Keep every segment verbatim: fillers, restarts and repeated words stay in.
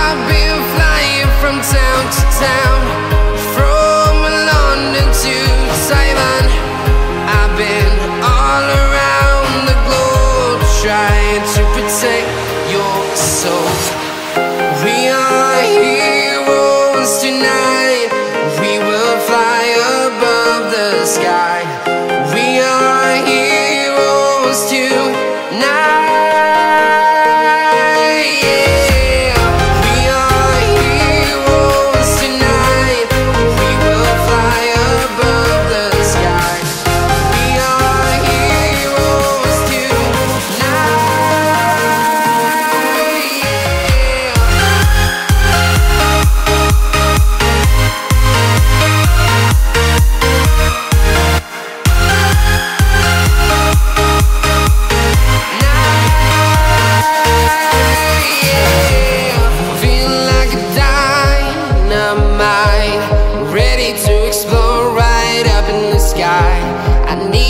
I've been flying from town to town, from London to Taiwan. I've been all around the globe, trying to protect your soul. We are heroes tonight. We will fly above the sky. We are heroes tonight.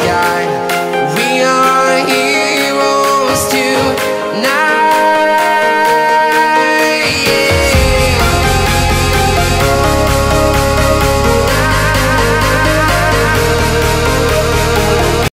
Sky.